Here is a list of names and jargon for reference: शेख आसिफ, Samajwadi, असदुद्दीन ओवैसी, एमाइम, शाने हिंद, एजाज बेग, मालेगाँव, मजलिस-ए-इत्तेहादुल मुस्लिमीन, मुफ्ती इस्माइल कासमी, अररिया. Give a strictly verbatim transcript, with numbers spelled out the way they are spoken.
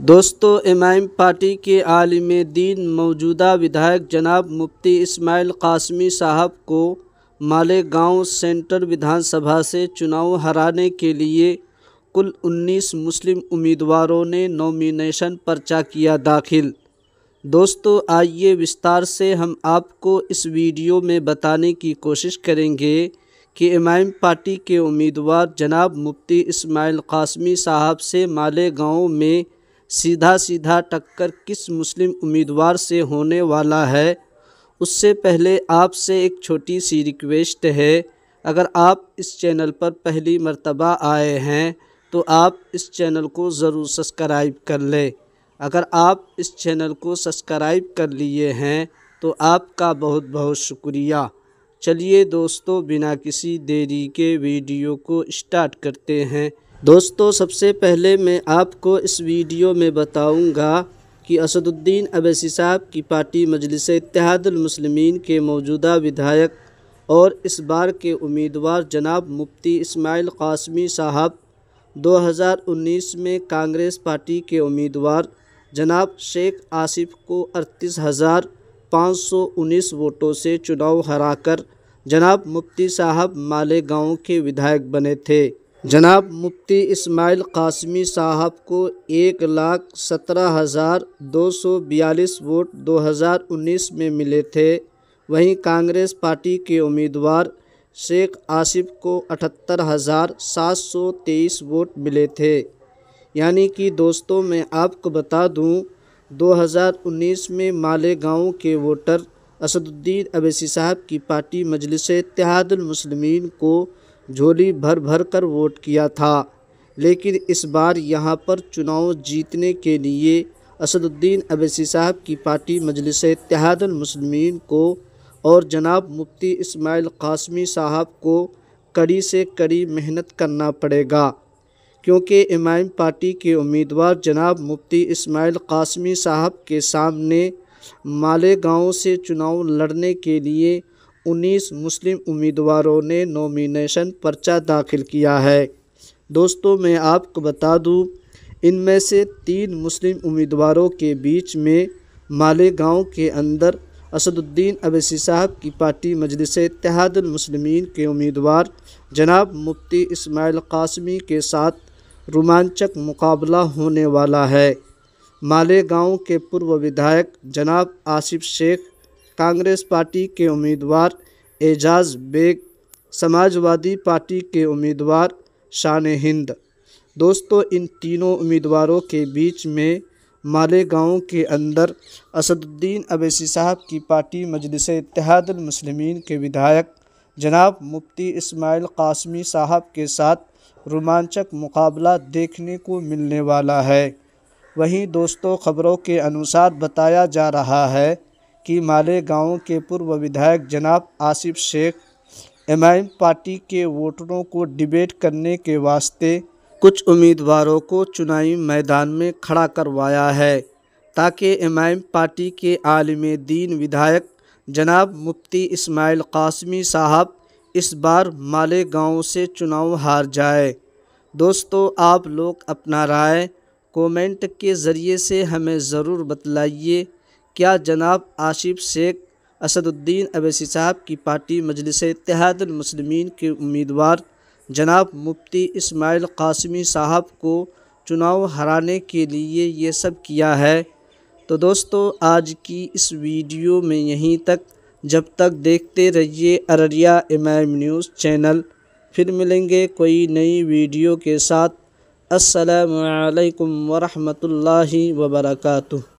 दोस्तों, एमाइम पार्टी के आलिम दीन मौजूदा विधायक जनाब मुफ्ती इस्माइल कासमी साहब को मालेगाँव सेंटर विधानसभा से चुनाव हराने के लिए कुल उन्नीस मुस्लिम उम्मीदवारों ने नॉमिनेशन पर्चा किया दाखिल। दोस्तों, आइए विस्तार से हम आपको इस वीडियो में बताने की कोशिश करेंगे कि एमाइम पार्टी के उम्मीदवार जनाब मुफ्ती इस्माइल कासमी साहब से मालेगाँव में सीधा सीधा टक्कर किस मुस्लिम उम्मीदवार से होने वाला है। उससे पहले आपसे एक छोटी सी रिक्वेस्ट है, अगर आप इस चैनल पर पहली मर्तबा आए हैं तो आप इस चैनल को ज़रूर सब्सक्राइब कर लें। अगर आप इस चैनल को सब्सक्राइब कर लिए हैं तो आपका बहुत बहुत शुक्रिया। चलिए दोस्तों, बिना किसी देरी के वीडियो को स्टार्ट करते हैं। दोस्तों, सबसे पहले मैं आपको इस वीडियो में बताऊंगा कि असदुद्दीन ओवैसी साहब की पार्टी मजलिस-ए-इत्तेहादुल मुस्लिमीन के मौजूदा विधायक और इस बार के उम्मीदवार जनाब मुफ्ती इस्माइल कासमी साहब दो हज़ार उन्नीस में कांग्रेस पार्टी के उम्मीदवार जनाब शेख आसिफ को अड़तीस हज़ार पाँच सौ उन्नीस वोटों से चुनाव हराकर जनाब मुफ्ती साहब मालेगाँव के विधायक बने थे। जनाब मुफ्ती इस्माइल कासमी साहब को एक लाख सत्रह हज़ार दो सौ बयालीस वोट दो हज़ार उन्नीस में मिले थे। वहीं कांग्रेस पार्टी के उम्मीदवार शेख आसिफ को अठहत्तर हज़ार सात सौ तेईस वोट मिले थे। यानी कि दोस्तों, मैं आपको बता दूं, दो हज़ार उन्नीस में मालेगाँव के वोटर असदुद्दीन ओवैसी साहब की पार्टी मजलिस-ए-इत्तेहादुल मुस्लिमीन को झोली भर भर कर वोट किया था, लेकिन इस बार यहां पर चुनाव जीतने के लिए असदुद्दीन ओवैसी साहब की पार्टी मजलिस-ए-इत्तेहादुल मुस्लिमीन को और जनाब मुफ्ती इस्माइल कासमी साहब को कड़ी से कड़ी मेहनत करना पड़ेगा, क्योंकि इमाम पार्टी के उम्मीदवार जनाब मुफ्ती इस्माइल कासमी साहब के सामने मालेगाँव से चुनाव लड़ने के लिए उन्नीस मुस्लिम उम्मीदवारों ने नॉमिनेशन पर्चा दाखिल किया है। दोस्तों, मैं आपको बता दूं, इनमें से तीन मुस्लिम उम्मीदवारों के बीच में मालेगाँव के अंदर असदुद्दीन ओवैसी साहब की पार्टी मजलिस-ए-इत्तेहादुल मुस्लिमीन के उम्मीदवार जनाब मुफ्ती इस्माइल कासमी के साथ रोमांचक मुकाबला होने वाला है। मालेगाँव के पूर्व विधायक जनाब आसिफ शेख, कांग्रेस पार्टी के उम्मीदवार एजाज बेग, समाजवादी पार्टी के उम्मीदवार शाने हिंद। दोस्तों, इन तीनों उम्मीदवारों के बीच में मालेगाँव के अंदर असदुद्दीन ओवैसी साहब की पार्टी मजलिस-ए-इत्तेहादुल मुस्लिमीन के विधायक जनाब मुफ्ती इस्माइल कासमी साहब के साथ रोमांचक मुकाबला देखने को मिलने वाला है। वहीं दोस्तों, खबरों के अनुसार बताया जा रहा है कि मालेगाँव के पूर्व विधायक जनाब आसिफ शेख एमाइम पार्टी के वोटरों को डिबेट करने के वास्ते कुछ उम्मीदवारों को चुनावी मैदान में खड़ा करवाया है, ताकि एमाइम पार्टी के आलिम दीन विधायक जनाब मुफ्ती इस्माइल कासमी साहब इस बार मालेगाँव से चुनाव हार जाए। दोस्तों, आप लोग अपना राय कमेंट के ज़रिए से हमें ज़रूर बतलाइए, क्या जनाब आसिफ शेख असदुद्दीन ओवैसी साहब की पार्टी मजलिस-ए-इत्तेहादुल मुस्लिमीन के उम्मीदवार जनाब मुफ्ती इस्माइल कासमी साहब को चुनाव हराने के लिए ये सब किया है। तो दोस्तों, आज की इस वीडियो में यहीं तक। जब तक देखते रहिए अररिया एमाइम न्यूज़ चैनल। फिर मिलेंगे कोई नई वीडियो के साथ। अस्सलामु अलैकुम वरहमतुल्लाहि वबरकातुह।